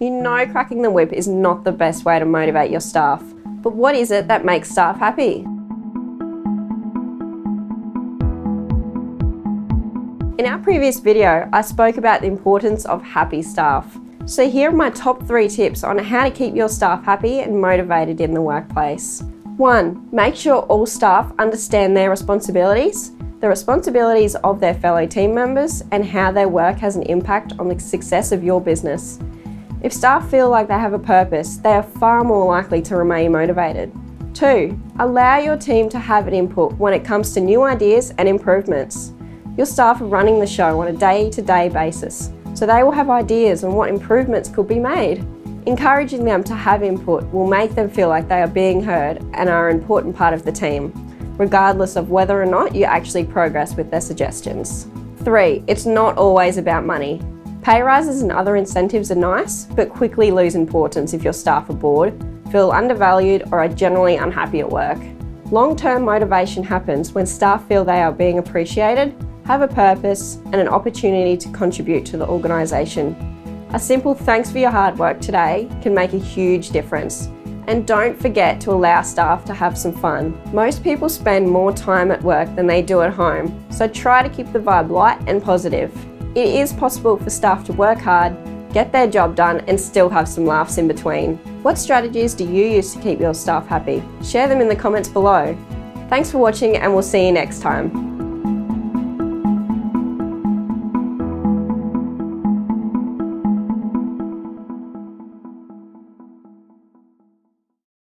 You know cracking the whip is not the best way to motivate your staff, but what is it that makes staff happy? In our previous video, I spoke about the importance of happy staff. So here are my top 3 tips on how to keep your staff happy and motivated in the workplace. 1. Make sure all staff understand their responsibilities, the responsibilities of their fellow team members, and how their work has an impact on the success of your business. If staff feel like they have a purpose, they are far more likely to remain motivated. 2. Allow your team to have an input when it comes to new ideas and improvements. Your staff are running the show on a day-to-day basis, so they will have ideas on what improvements could be made. Encouraging them to have input will make them feel like they are being heard and are an important part of the team, regardless of whether or not you actually progress with their suggestions. 3. It's not always about money. Pay rises and other incentives are nice, but quickly lose importance if your staff are bored, feel undervalued, or are generally unhappy at work. Long-term motivation happens when staff feel they are being appreciated, have a purpose, and an opportunity to contribute to the organisation. A simple thanks for your hard work today can make a huge difference. And don't forget to allow staff to have some fun. Most people spend more time at work than they do at home, so try to keep the vibe light and positive. It is possible for staff to work hard, get their job done, and still have some laughs in between. What strategies do you use to keep your staff happy? Share them in the comments below. Thanks for watching, and we'll see you next time.